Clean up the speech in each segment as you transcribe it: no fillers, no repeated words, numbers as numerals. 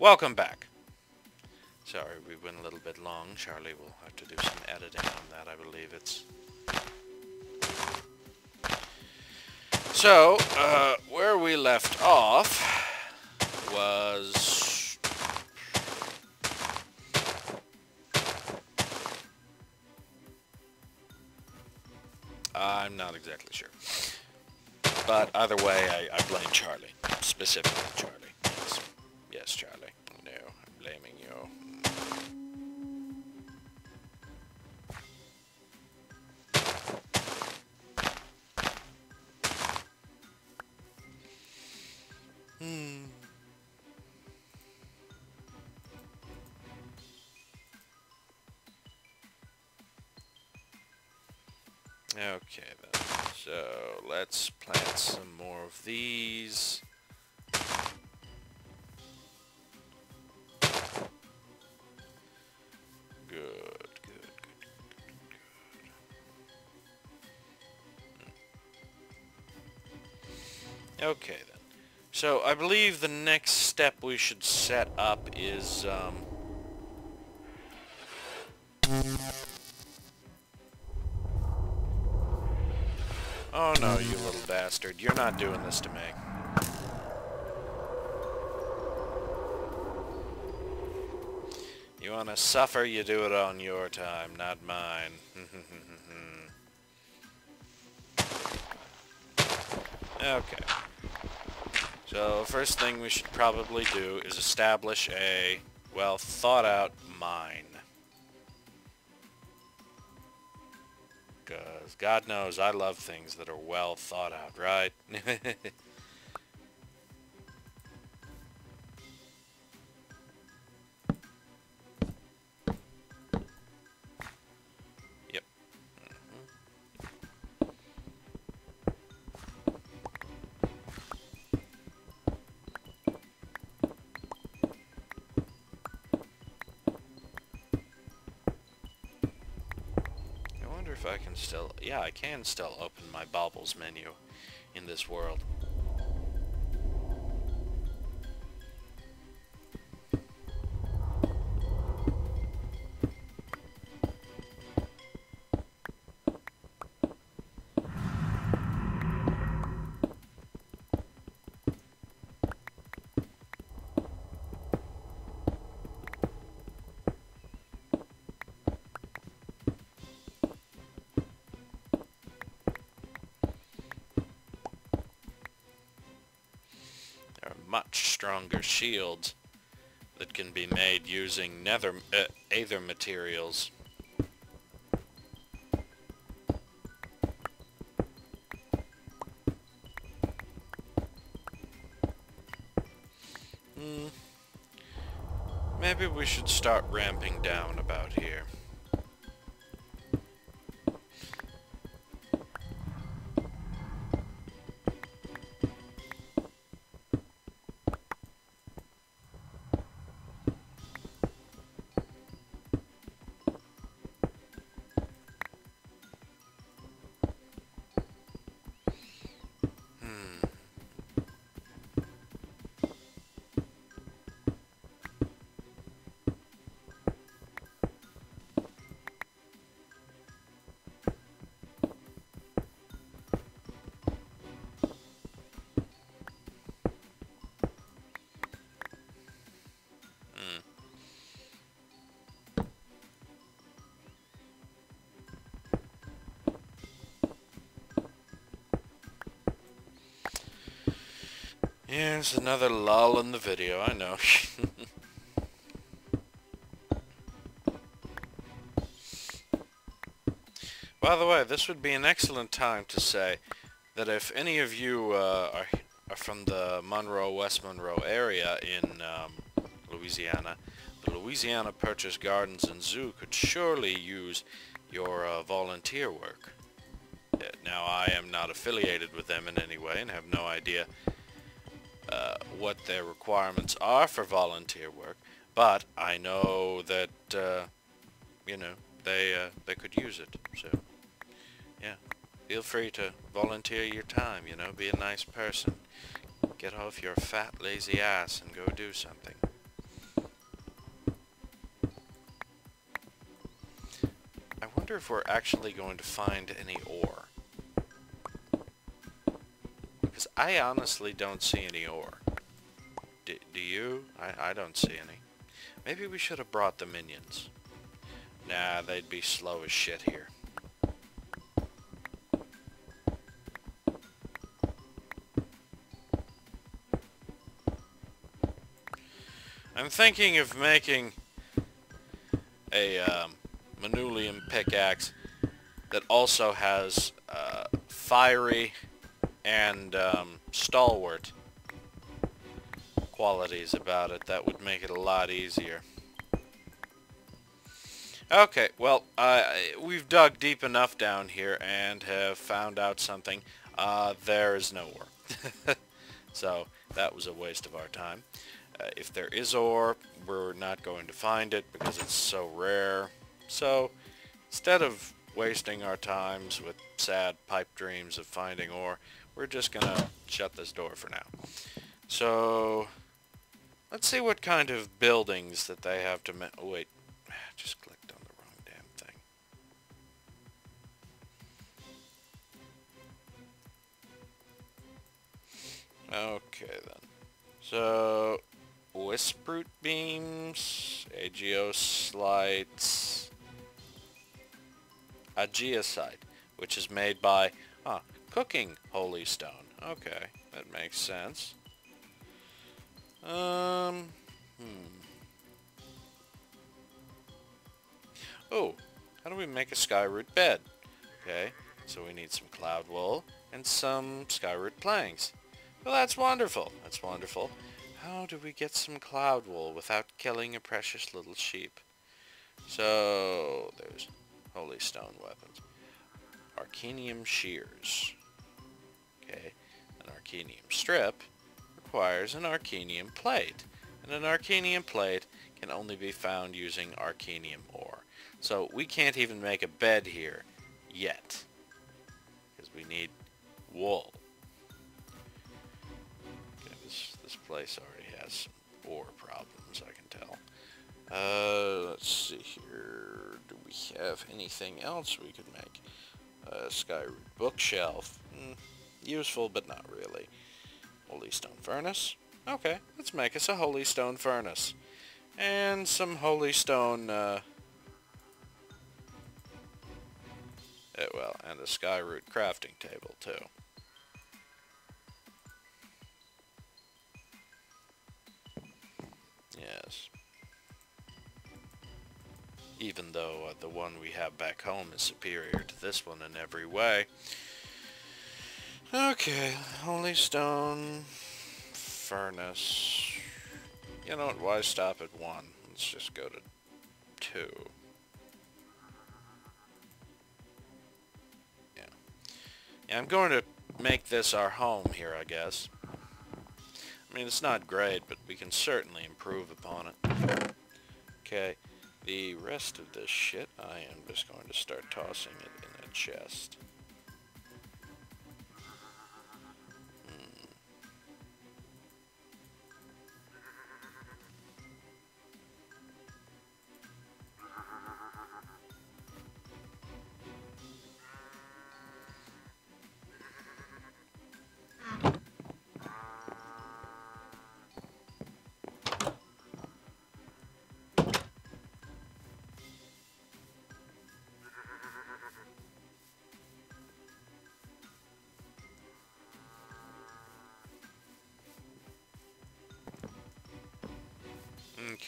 Welcome back. Sorry, we went a little bit long. Charlie will have to do some editing on that, I believe it's. So, where we left off was... I'm not exactly sure. But either way, I blame Charlie. Specifically Charlie. Yes, yes Charlie. No, I'm blaming you. Hmm. Okay then, so let's plant some more of these. Good. Okay then, so I believe the next step we should set up is, Oh no, you little bastard. You're not doing this to me. You want to suffer, you do it on your time, not mine. Okay. So, first thing we should probably do is establish a, well, thought-out mine. Because God knows I love things that are well thought out, right? Yep. If I can still, yeah, I can still open my baubles menu in this world. Much stronger shields that can be made using nether aether materials. Maybe we should start ramping down about here. Here's another lull in the video, I know. By the way, this would be an excellent time to say that if any of you are from the West Monroe area in Louisiana, the Louisiana Purchase Gardens and Zoo could surely use your volunteer work. Now, I am not affiliated with them in any way and have no idea what their requirements are for volunteer work, but I know that you know, they could use it. So yeah, feel free to volunteer your time, you know, be a nice person, get off your fat lazy ass and go do something. wonder if we're actually going to find any ore. Because I honestly don't see any ore. Do you? I don't see any. Maybe we should have brought the minions. Nah, they'd be slow as shit here. I'm thinking of making a manulium pickaxe that also has fiery and stalwart qualities about it. That would make it a lot easier. Okay, well, we've dug deep enough down here and have found out something. There is no ore. So that was a waste of our time. If there is ore, we're not going to find it because it's so rare. So instead of wasting our times with sad pipe dreams of finding ore, we're just going to shut this door for now. So let's see what kind of buildings that they have to... Oh, wait, I just clicked on the wrong damn thing. Okay, then. So... Wisproot Beams, Ageos Lights, Ageosite, which is made by, cooking Holy Stone. Okay, that makes sense. Oh, how do we make a Skyroot bed? Okay, so we need some cloud wool and some Skyroot planks. Well, that's wonderful, that's wonderful. How do we get some cloud wool without killing a precious little sheep? So, there's Holy Stone weapons. Arcanium shears. Okay, an Arcanium strip requires an Arcanium plate. And an Arcanium plate can only be found using Arcanium ore. So, we can't even make a bed here yet. Because we need wool. This place already has some ore problems, I can tell. Let's see here. Do we have anything else we could make? Skyroot bookshelf. Useful, but not really. Holy Stone furnace. Okay, let's make us a Holy Stone furnace. And some Holy Stone... well, and a Skyroot crafting table, too. Yes. Even though the one we have back home is superior to this one in every way. Okay, Holy Stone, furnace. You know what, why stop at one? Let's just go to two. Yeah, I'm going to make this our home here, I guess. I mean, it's not great, but we can certainly improve upon it. Okay, the rest of this shit, I am just going to start tossing it in a chest.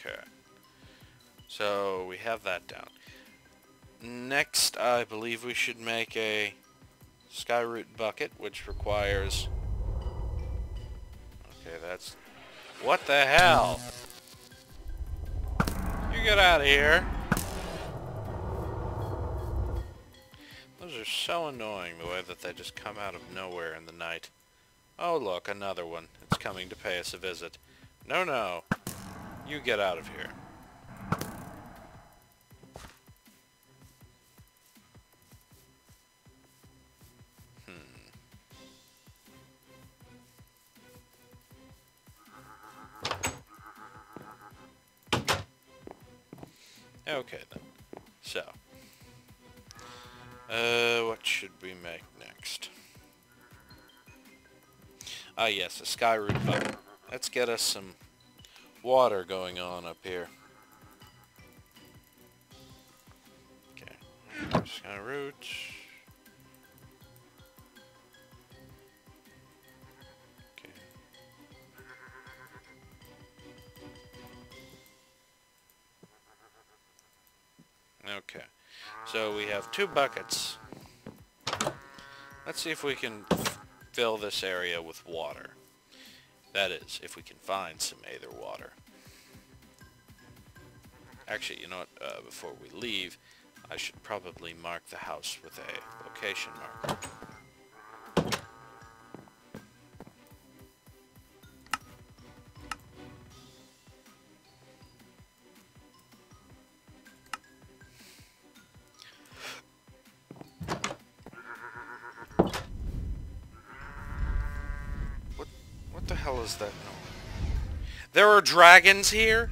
Okay, so we have that down. Next, I believe we should make a Skyroot bucket, which requires... Okay, that's... What the hell? You get out of here! Those are so annoying, the way that they just come out of nowhere in the night. Oh look, another one. It's coming to pay us a visit. No, no. You get out of here. Okay then. So, What should we make next? Ah, yes, a Skyroot button. Let's get us some water going on up here. Okay, Skyroot. Okay, so we have 2 buckets. Let's see if we can fill this area with water. That is, if we can find some aether water. Actually, you know what, before we leave, I should probably mark the house with a location marker. Is that no? There are dragons here?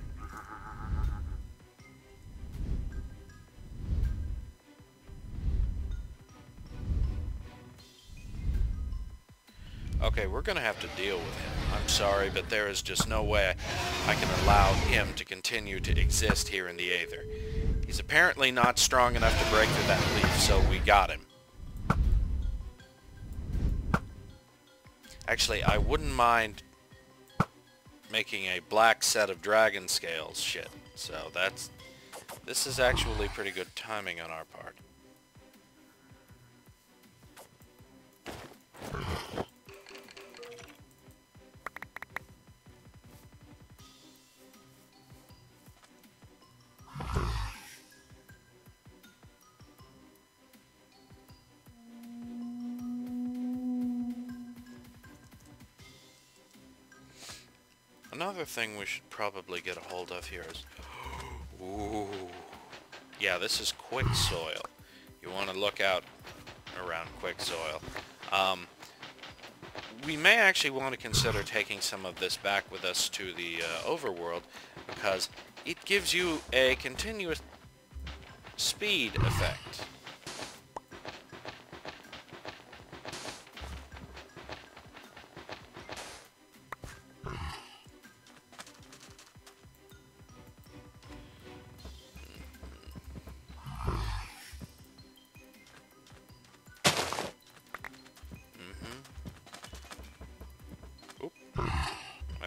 Okay, we're gonna have to deal with him. I'm sorry, but there is just no way I can allow him to continue to exist here in the Aether. He's apparently not strong enough to break through that leaf, so we got him. Actually, I wouldn't mind making a black set of dragon scales shit. So that's, this is actually pretty good timing on our part. Another thing we should probably get a hold of here is, ooh, yeah, this is quicksoil. You want to look out around quicksoil. We may actually want to consider taking some of this back with us to the overworld, because it gives you a continuous speed effect.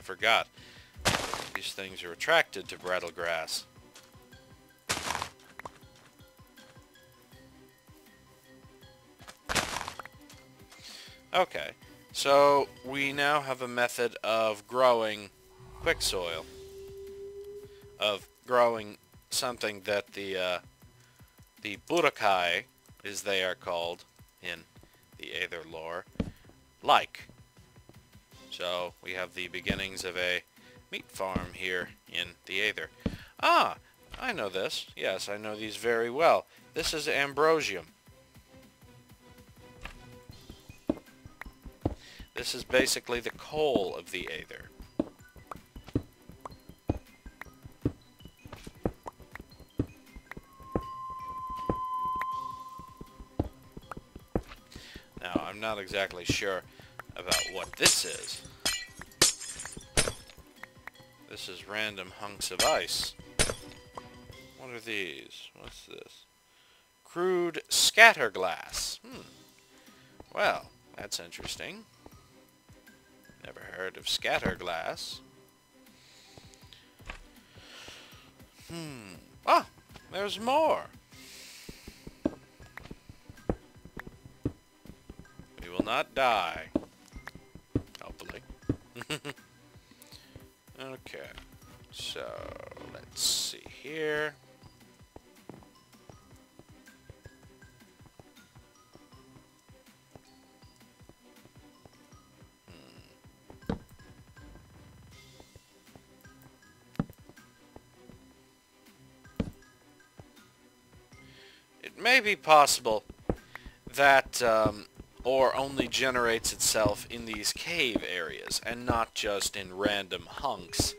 Forgot. These things are attracted to brattlegrass. Okay, so we now have a method of growing quicksoil, of growing something that the Burakai, as they are called in the Aether lore, like. So we have the beginnings of a meat farm here in the Aether. Ah, I know this. Yes, I know these very well. This is Ambrosium. This is basically the coal of the Aether. Now, I'm not exactly sure about what this is. This is random hunks of ice. What are these? What's this? Crude scatterglass. Well, that's interesting. Never heard of scatterglass. Ah, there's more. We will not die. Okay, so let's see here. It may be possible that or only generates itself in these cave areas, and not just in random hunks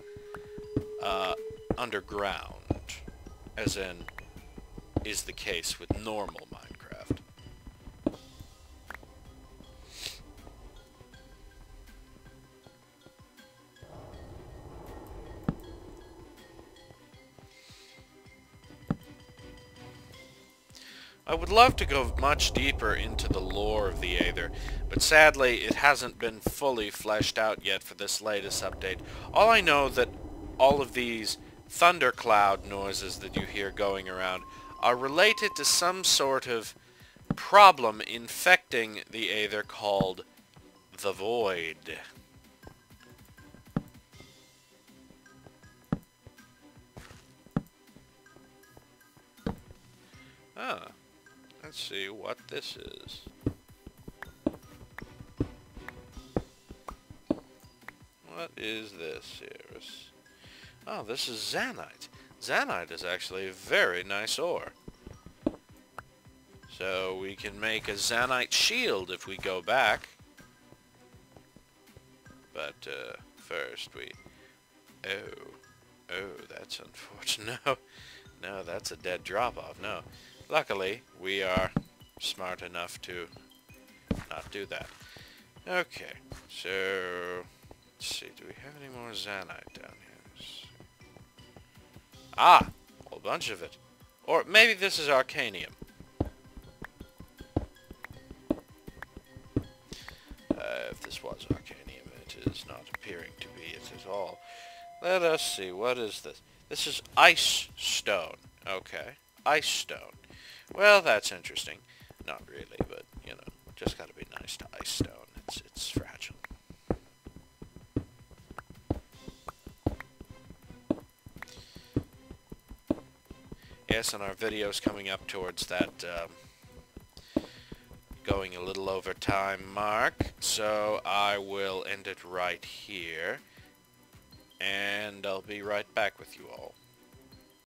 underground, as in is the case with normal Minecraft. I would love to go much deeper into the lore of the Aether, but sadly it hasn't been fully fleshed out yet for this latest update. All I know that all of these thundercloud noises that you hear going around are related to some sort of problem infecting the Aether called the Void. Ah, let's see what this is. What is this here? Oh, this is Xanite. Xanite is actually a very nice ore. So we can make a Xanite shield if we go back. But first we... Oh, that's unfortunate. No, that's a dead drop-off. No. Luckily, we are smart enough to not do that. Okay, so let's see. Do we have any more Xanite down here? Ah, a whole bunch of it. Or maybe this is Arcanium. If this was Arcanium, it is not appearing to be it at all. Let us see. What is this? This is Ice Stone. Okay, Ice Stone. Well, that's interesting. Not really, but, you know, just gotta be nice to Ice Stone. It's fragile. Yes, and our video's coming up towards that, going a little over time mark, so I will end it right here, and I'll be right back with you all.